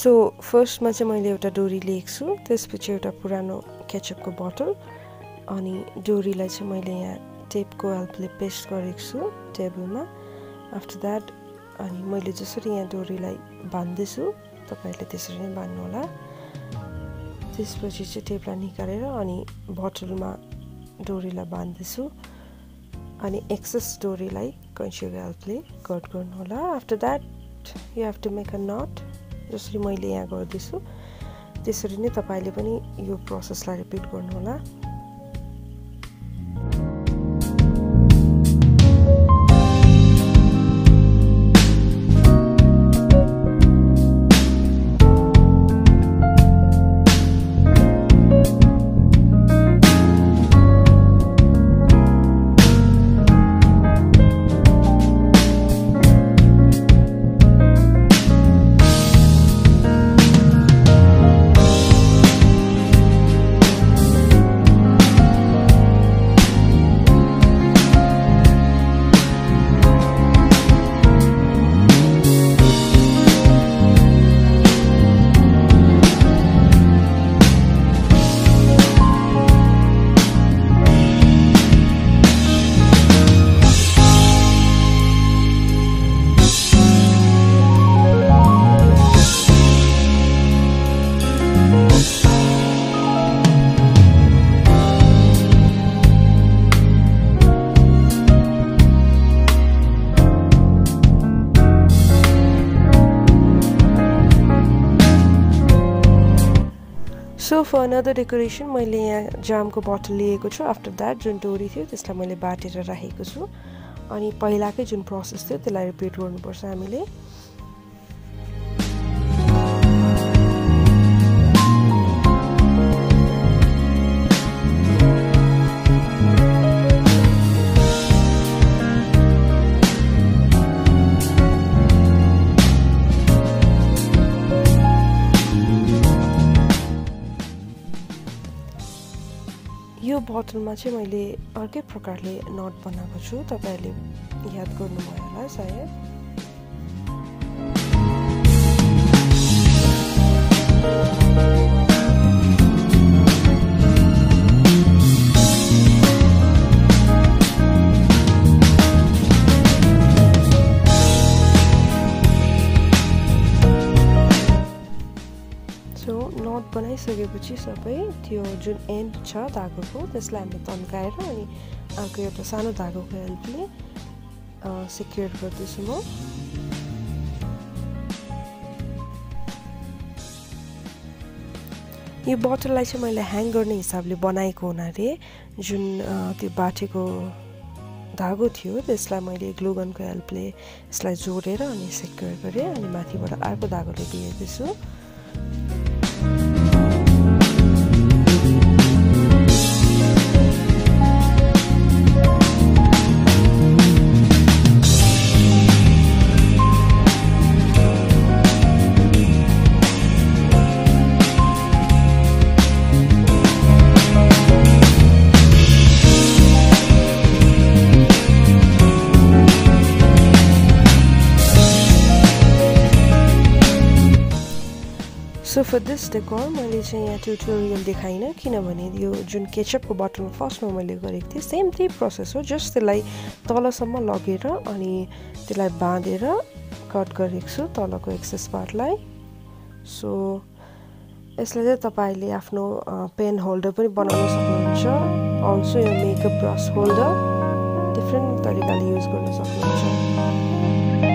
So first ma chahi maile euta dori lekchu, त्यसपछि एउटा पुरानो केचअप को बोतल अनि डोरीलाई चाहिँ मैले यहाँ टेप को हेल्पले पेस्ट गरेको छु टेबलमा. आफ्टर दैट अनि मैले जसरी यहाँ डोरीलाई बाँध्दै छु तपाईहरुले त्यसरी नै बाँध्नु होला. त्यसपछि चाहिँ टेपलाई निकालेर अनि बोतलमा डोरीलाई बाँध्दै छु अनि एक्सेस डोरीलाई कैंचीको हेल्पले कट गर्नु होला. After that you have to make a knot जसरी मैले यहाँ गर्दै छु त्यसरी नै तपाईले पनि यो प्रोसेसलाई रिपिट गर्नु होला. So for another decoration, मैले यहाँ जाम को बोतल लिएको छु. आफ्टर दैट जुन डोरी थियो त्यसलाई मैले बाटेर राखेको छु अनि पहिलाकै जुन प्रोसेस थियो त्यसलाई रिपिट गर्नुपर्छ हामीले. यो बोतलमा चाहिँ मैले अर्कै प्रकारले नट बनाएको छु तपाईहरुले याद गर्नुभयो होला सायद. बनाइसकेपछि सबै त्यो जुन एन्ड छ धागोको त्यसलाई हामीले तन्काएर अनि अर्को एउटा सानो धागोको हेल्पले सिक्योर गर्दैछु म. यो बोतललाई चाहिँ मैले ह्याङ गर्ने हिसाबले बनाएको हुनाले जुन त्यो बाटेको धागो थियो त्यसलाई मैले ग्लु गनको हेल्पले यसलाई जोडेर अनि सिक्योर गरे अनि माथिबाट अर्को धागोले दिएछु. So for this decor, मैले चाहिँ यहाँ ट्युटोरियल देखाइनँ किनभने यो जुन केचअपको बोतल फर्स्टमा मैले गरेको थिएँ सेम त्यही प्रोसेस हो. जस्ट त्यसलाई तलसम्म लगेर अनि त्यसलाई बाँधेर कट गरेको छु तलको एक्सेस पार्टलाई. सो यसलाई चाहिँ तपाईले आफ्नो पेन होल्डर पनि बनाउन सक्नुहुन्छ. अल्सो यो मेकअप ब्रस होल्डर डिफ्रेन्ट तरिकाले युज गर्न सक्नुहुन्छ.